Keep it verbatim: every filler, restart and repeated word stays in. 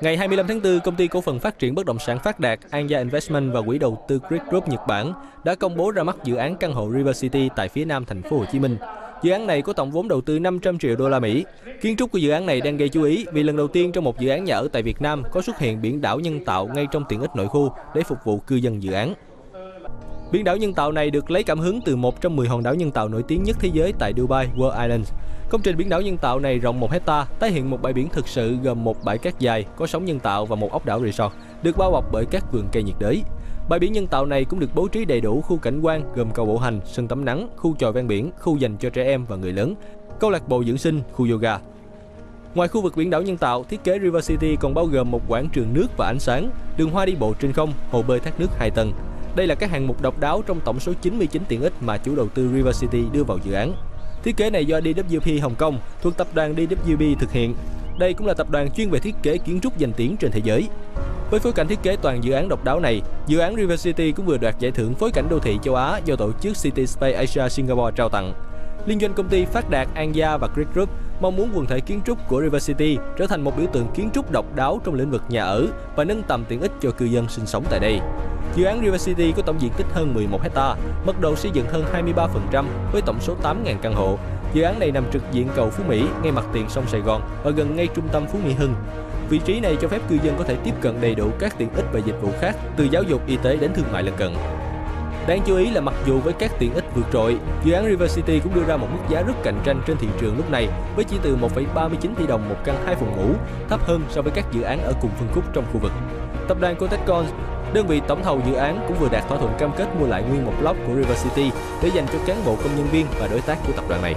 Ngày hai mươi lăm tháng tư, công ty cổ phần phát triển bất động sản Phát Đạt, An Gia Investment và quỹ đầu tư Creed Group Nhật Bản đã công bố ra mắt dự án căn hộ River City tại phía nam thành phố Hồ Chí Minh. Dự án này có tổng vốn đầu tư năm trăm triệu đô la Mỹ. Kiến trúc của dự án này đang gây chú ý vì lần đầu tiên trong một dự án nhà ở tại Việt Nam có xuất hiện biển đảo nhân tạo ngay trong tiện ích nội khu để phục vụ cư dân dự án. Biển đảo nhân tạo này được lấy cảm hứng từ một trong mười hòn đảo nhân tạo nổi tiếng nhất thế giới tại Dubai, World Island. Công trình biển đảo nhân tạo này rộng một hecta, tái hiện một bãi biển thực sự gồm một bãi cát dài, có sóng nhân tạo và một ốc đảo resort, được bao bọc bởi các vườn cây nhiệt đới. Bãi biển nhân tạo này cũng được bố trí đầy đủ khu cảnh quan gồm cầu bộ hành, sân tắm nắng, khu chòi ven biển, khu dành cho trẻ em và người lớn, câu lạc bộ dưỡng sinh, khu yoga. Ngoài khu vực biển đảo nhân tạo, thiết kế River City còn bao gồm một quảng trường nước và ánh sáng, đường hoa đi bộ trên không, hồ bơi thác nước hai tầng. Đây là các hạng mục độc đáo trong tổng số chín mươi chín tiện ích mà chủ đầu tư River City đưa vào dự án. Thiết kế này do đê vê kép Hồng Kông thuộc tập đoàn đê vê kép thực hiện. Đây cũng là tập đoàn chuyên về thiết kế kiến trúc danh tiếng trên thế giới. Với phối cảnh thiết kế toàn dự án độc đáo này, dự án River City cũng vừa đoạt giải thưởng phối cảnh đô thị châu Á do tổ chức City Space Asia Singapore trao tặng. Liên doanh công ty Phát Đạt, An Gia và Great Group mong muốn quần thể kiến trúc của River City trở thành một biểu tượng kiến trúc độc đáo trong lĩnh vực nhà ở và nâng tầm tiện ích cho cư dân sinh sống tại đây. Dự án River City có tổng diện tích hơn mười một hecta, mật độ xây dựng hơn hai mươi ba phần trăm với tổng số tám nghìn căn hộ. Dự án này nằm trực diện cầu Phú Mỹ, ngay mặt tiền sông Sài Gòn và gần ngay trung tâm Phú Mỹ Hưng. Vị trí này cho phép cư dân có thể tiếp cận đầy đủ các tiện ích và dịch vụ khác, từ giáo dục, y tế đến thương mại lân cận. Đáng chú ý là mặc dù với các tiện ích vượt trội, dự án River City cũng đưa ra một mức giá rất cạnh tranh trên thị trường lúc này với chỉ từ một phẩy ba mươi chín tỷ đồng một căn hai phòng ngủ, thấp hơn so với các dự án ở cùng phân khúc trong khu vực. Tập đoàn Coteccons, đơn vị tổng thầu dự án, cũng vừa đạt thỏa thuận cam kết mua lại nguyên một block của River City để dành cho cán bộ, công nhân viên và đối tác của tập đoàn này.